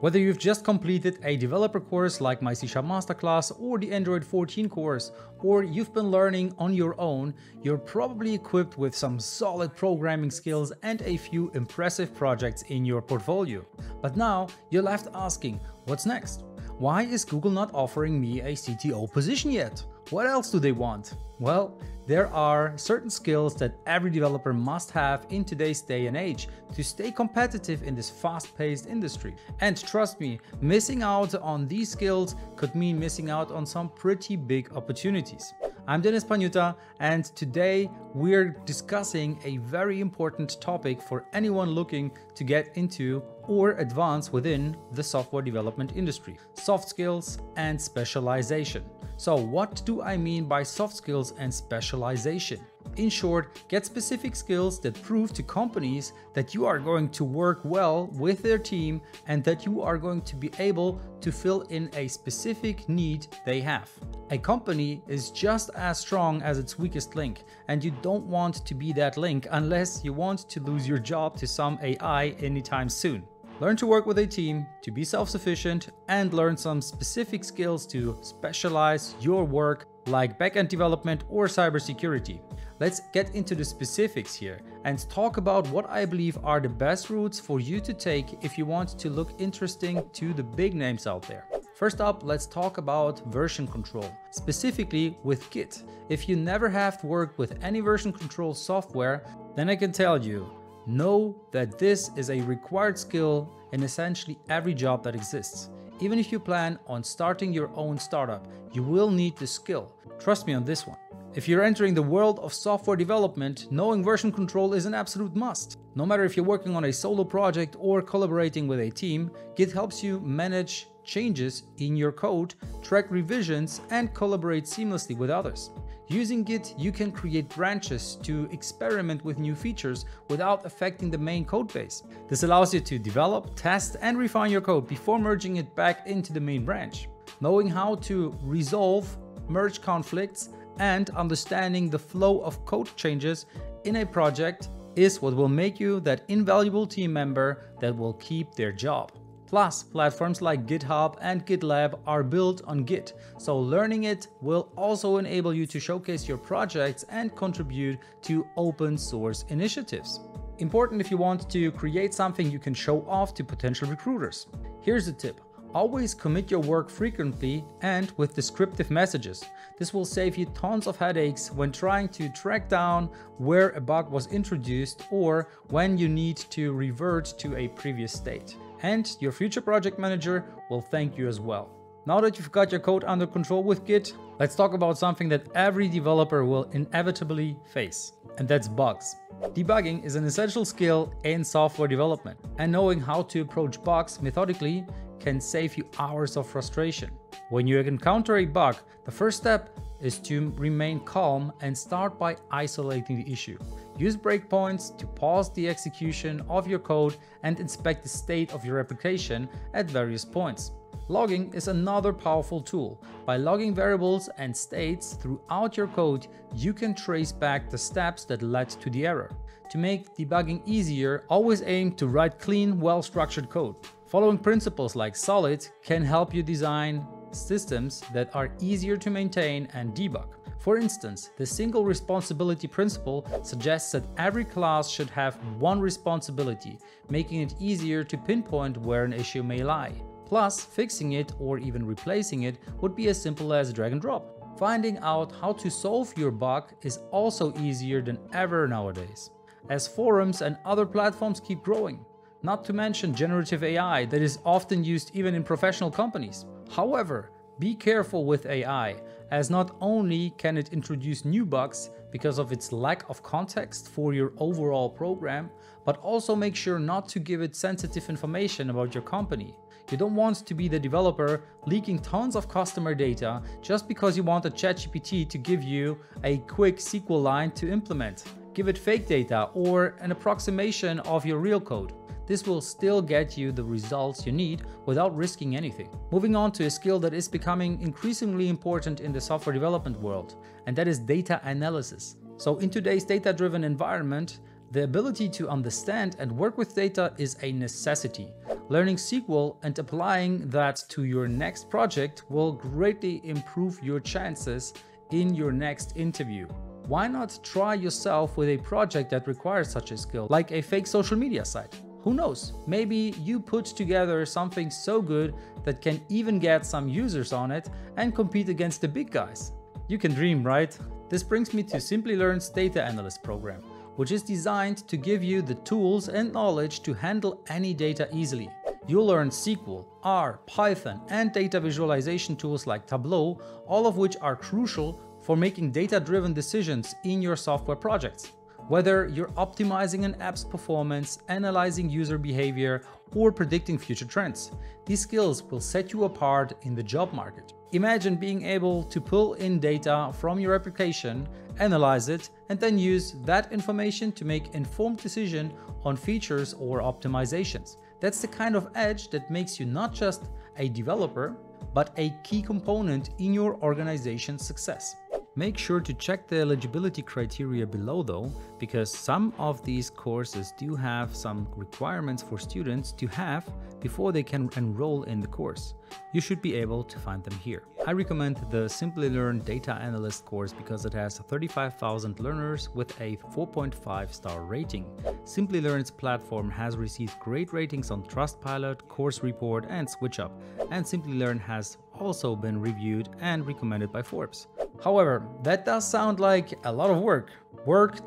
Whether you've just completed a developer course like my C# Masterclass or the Android 14 course, or you've been learning on your own, you're probably equipped with some solid programming skills and a few impressive projects in your portfolio. But now you're left asking, what's next? Why is Google not offering me a CTO position yet? What else do they want? Well, there are certain skills that every developer must have in today's day and age to stay competitive in this fast-paced industry. And trust me, missing out on these skills could mean missing out on some pretty big opportunities. I'm Denis Panjuta, and today we're discussing a very important topic for anyone looking to get into or advance within the software development industry: soft skills and specialization. So what do I mean by soft skills and specialization? In short, get specific skills that prove to companies that you are going to work well with their team and that you are going to be able to fill in a specific need they have. A company is just as strong as its weakest link, and you don't want to be that link unless you want to lose your job to some AI anytime soon. Learn to work with a team, to be self-sufficient, and learn some specific skills to specialize your work, like backend development or cybersecurity. Let's get into the specifics here and talk about what I believe are the best routes for you to take if you want to look interesting to the big names out there. First up, let's talk about version control, specifically with Git. If you never have worked with any version control software, then I can tell you, know that this is a required skill in essentially every job that exists. Even if you plan on starting your own startup, you will need the skill. Trust me on this one. If you're entering the world of software development, knowing version control is an absolute must. No matter if you're working on a solo project or collaborating with a team, Git helps you manage changes in your code, track revisions, and collaborate seamlessly with others. Using Git, you can create branches to experiment with new features without affecting the main code base. This allows you to develop, test, and refine your code before merging it back into the main branch. Knowing how to resolve, merge conflicts, and understanding the flow of code changes in a project is what will make you that invaluable team member that will keep their job. Plus, platforms like GitHub and GitLab are built on Git, so learning it will also enable you to showcase your projects and contribute to open source initiatives. Important if you want to create something you can show off to potential recruiters. Here's a tip. Always commit your work frequently and with descriptive messages. This will save you tons of headaches when trying to track down where a bug was introduced or when you need to revert to a previous state. And your future project manager will thank you as well. Now that you've got your code under control with Git, let's talk about something that every developer will inevitably face, and that's bugs. Debugging is an essential skill in software development, and knowing how to approach bugs methodically can save you hours of frustration. When you encounter a bug, the first step is to remain calm and start by isolating the issue. Use breakpoints to pause the execution of your code and inspect the state of your application at various points. Logging is another powerful tool. By logging variables and states throughout your code, you can trace back the steps that led to the error. To make debugging easier, always aim to write clean, well-structured code. Following principles like SOLID can help you design systems that are easier to maintain and debug. For instance, the single responsibility principle suggests that every class should have one responsibility, making it easier to pinpoint where an issue may lie. Plus, fixing it or even replacing it would be as simple as drag and drop. Finding out how to solve your bug is also easier than ever nowadays, as forums and other platforms keep growing. Not to mention generative AI that is often used even in professional companies. However, be careful with AI, as not only can it introduce new bugs because of its lack of context for your overall program, but also make sure not to give it sensitive information about your company. You don't want to be the developer leaking tons of customer data just because you want a ChatGPT to give you a quick SQL line to implement. Give it fake data or an approximation of your real code. This will still get you the results you need without risking anything. Moving on to a skill that is becoming increasingly important in the software development world, and that is data analysis. So in today's data-driven environment, the ability to understand and work with data is a necessity. Learning SQL and applying that to your next project will greatly improve your chances in your next interview. Why not try yourself with a project that requires such a skill, like a fake social media site? Who knows? Maybe you put together something so good that can even get some users on it and compete against the big guys. You can dream, right? This brings me to Simplilearn's Data Analyst program, which is designed to give you the tools and knowledge to handle any data easily. You'll learn SQL, R, Python, and data visualization tools like Tableau, all of which are crucial for making data-driven decisions in your software projects. Whether you're optimizing an app's performance, analyzing user behavior, or predicting future trends, these skills will set you apart in the job market. Imagine being able to pull in data from your application, analyze it, and then use that information to make informed decisions on features or optimizations. That's the kind of edge that makes you not just a developer, but a key component in your organization's success. Make sure to check the eligibility criteria below though, because some of these courses do have some requirements for students to have before they can enroll in the course. You should be able to find them here. I recommend the Simplilearn Data Analyst course because it has 35,000 learners with a 4.5-star rating. Simplilearn's platform has received great ratings on Trustpilot, Course Report, and SwitchUp, and Simplilearn has also been reviewed and recommended by Forbes. However, that does sound like a lot of work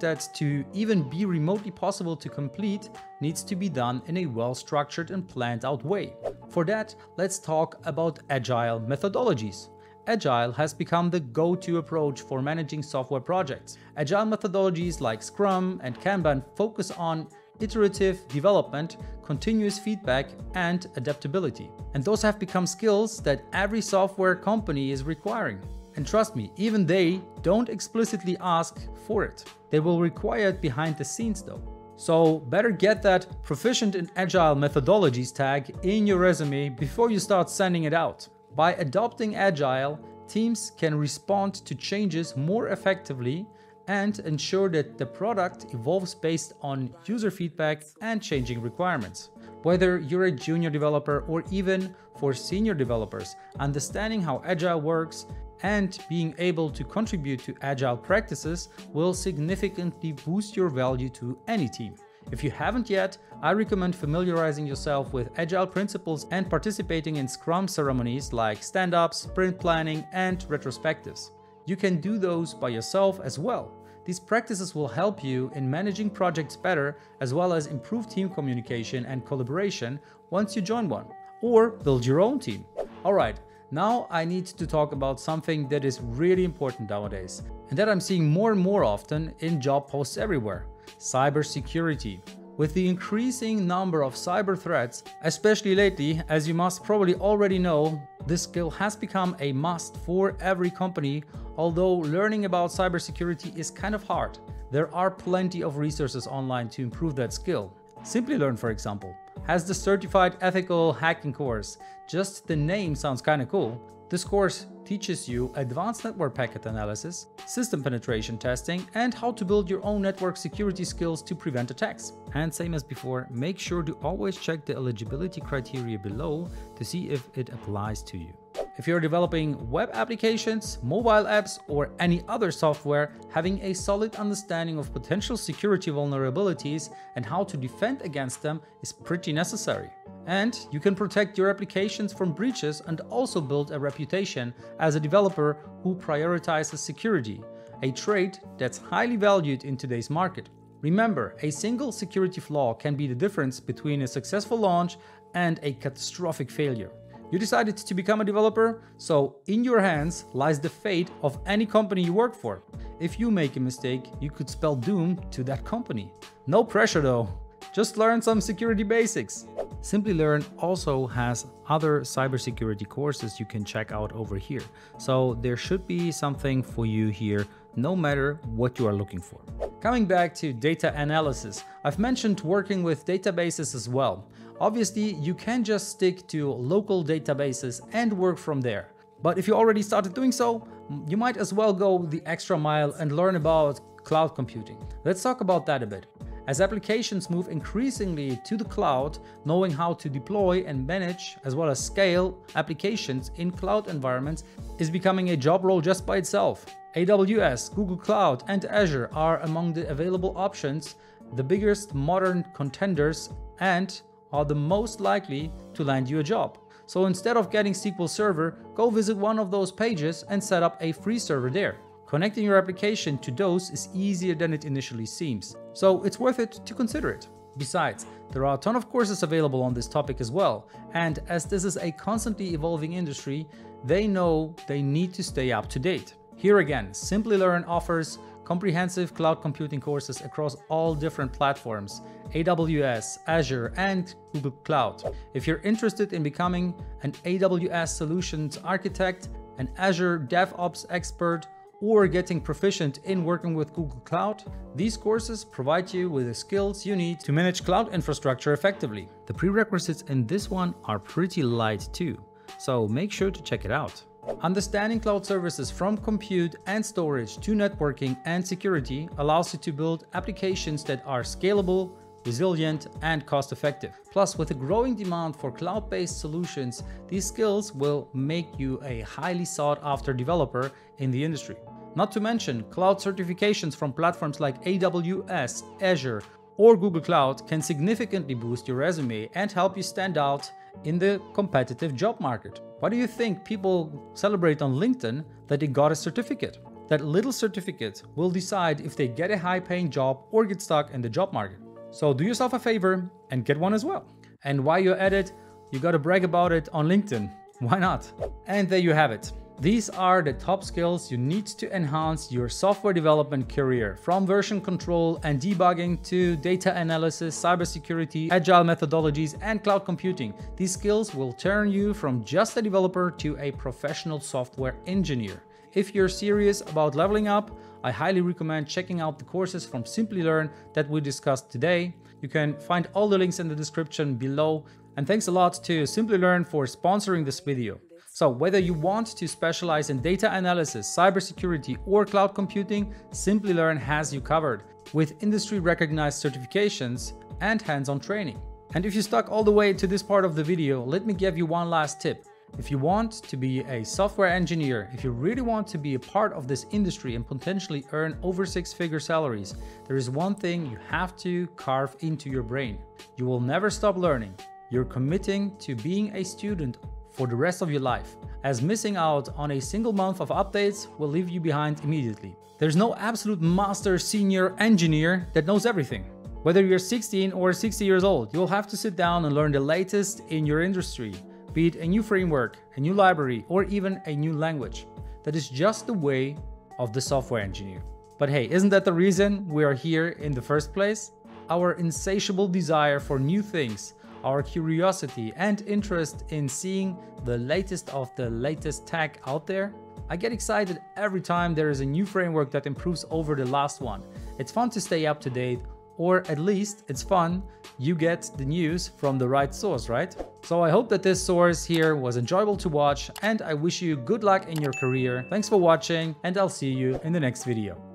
that to even be remotely possible to complete needs to be done in a well-structured and planned out way. For that, let's talk about agile methodologies. Agile has become the go-to approach for managing software projects. Agile methodologies like Scrum and Kanban focus on iterative development, continuous feedback, and adaptability. And those have become skills that every software company is requiring. And trust me, even they don't explicitly ask for it. They will require it behind the scenes though. So better get that proficient in agile methodologies tag in your resume before you start sending it out. By adopting agile, teams can respond to changes more effectively and ensure that the product evolves based on user feedback and changing requirements. Whether you're a junior developer or even for senior developers, understanding how agile works and being able to contribute to agile practices will significantly boost your value to any team. If you haven't yet, I recommend familiarizing yourself with agile principles and participating in Scrum ceremonies like stand-ups, sprint planning, and retrospectives. You can do those by yourself as well. These practices will help you in managing projects better, as well as improve team communication and collaboration once you join one, or build your own team. All right. Now I need to talk about something that is really important nowadays, and that I'm seeing more and more often in job posts everywhere: cybersecurity. With the increasing number of cyber threats, especially lately, as you must probably already know, this skill has become a must for every company, although learning about cybersecurity is kind of hard. There are plenty of resources online to improve that skill. Simplilearn, for example, has the Certified Ethical Hacking course. Just the name sounds kind of cool. This course teaches you advanced network packet analysis, system penetration testing, and how to build your own network security skills to prevent attacks. And same as before, make sure to always check the eligibility criteria below to see if it applies to you. If you're developing web applications, mobile apps, or any other software, having a solid understanding of potential security vulnerabilities and how to defend against them is pretty necessary. And you can protect your applications from breaches and also build a reputation as a developer who prioritizes security, a trait that's highly valued in today's market. Remember, a single security flaw can be the difference between a successful launch and a catastrophic failure. You decided to become a developer, so in your hands lies the fate of any company you work for. If you make a mistake, you could spell doom to that company. No pressure though. Just learn some security basics. Simplilearn also has other cybersecurity courses you can check out over here. So there should be something for you here, no matter what you are looking for. Coming back to data analysis, I've mentioned working with databases as well. Obviously, you can just stick to local databases and work from there. But if you already started doing so, you might as well go the extra mile and learn about cloud computing. Let's talk about that a bit. As applications move increasingly to the cloud, knowing how to deploy and manage, as well as scale applications in cloud environments is becoming a job role just by itself. AWS, Google Cloud, and Azure are among the available options, the biggest modern contenders, and are the most likely to land you a job. So instead of getting SQL Server, go visit one of those pages and set up a free server there. Connecting your application to those is easier than it initially seems, so it's worth it to consider it. Besides, there are a ton of courses available on this topic as well, and as this is a constantly evolving industry, they know they need to stay up to date. Here again, Simplilearn offers comprehensive cloud computing courses across all different platforms, AWS, Azure, and Google Cloud. If you're interested in becoming an AWS solutions architect, an Azure DevOps expert, or getting proficient in working with Google Cloud, these courses provide you with the skills you need to manage cloud infrastructure effectively. The prerequisites in this one are pretty light too, so make sure to check it out. Understanding cloud services from compute and storage to networking and security allows you to build applications that are scalable, resilient, and cost-effective. Plus, with a growing demand for cloud-based solutions, these skills will make you a highly sought-after developer in the industry. Not to mention, cloud certifications from platforms like AWS, Azure, or Google Cloud can significantly boost your resume and help you stand out in the competitive job market. Why do you think people celebrate on LinkedIn that they got a certificate? That little certificate will decide if they get a high-paying job or get stuck in the job market. So do yourself a favor and get one as well. And while you're at it, you gotta brag about it on LinkedIn. Why not? And there you have it. These are the top skills you need to enhance your software development career, from version control and debugging to data analysis, cybersecurity, agile methodologies, and cloud computing. These skills will turn you from just a developer to a professional software engineer. If you're serious about leveling up, I highly recommend checking out the courses from Simplilearn that we discussed today. You can find all the links in the description below. And thanks a lot to Simplilearn for sponsoring this video. So whether you want to specialize in data analysis, cybersecurity, or cloud computing, Simplilearn has you covered with industry-recognized certifications and hands-on training. And if you stuck all the way to this part of the video, let me give you one last tip. If you want to be a software engineer, if you really want to be a part of this industry and potentially earn over six-figure salaries, there is one thing you have to carve into your brain. You will never stop learning. You're committing to being a student for the rest of your life, as missing out on a single month of updates will leave you behind immediately. There's no absolute master senior engineer that knows everything. Whether you're 16 or 60 years old, you'll have to sit down and learn the latest in your industry, be it a new framework, a new library, or even a new language. That is just the way of the software engineer. But hey, isn't that the reason we are here in the first place? Our insatiable desire for new things, our curiosity and interest in seeing the latest of the latest tech out there. I get excited every time there is a new framework that improves over the last one. It's fun to stay up to date, or at least it's fun you get the news from the right source, right? So I hope that this source here was enjoyable to watch, and I wish you good luck in your career. Thanks for watching, and I'll see you in the next video.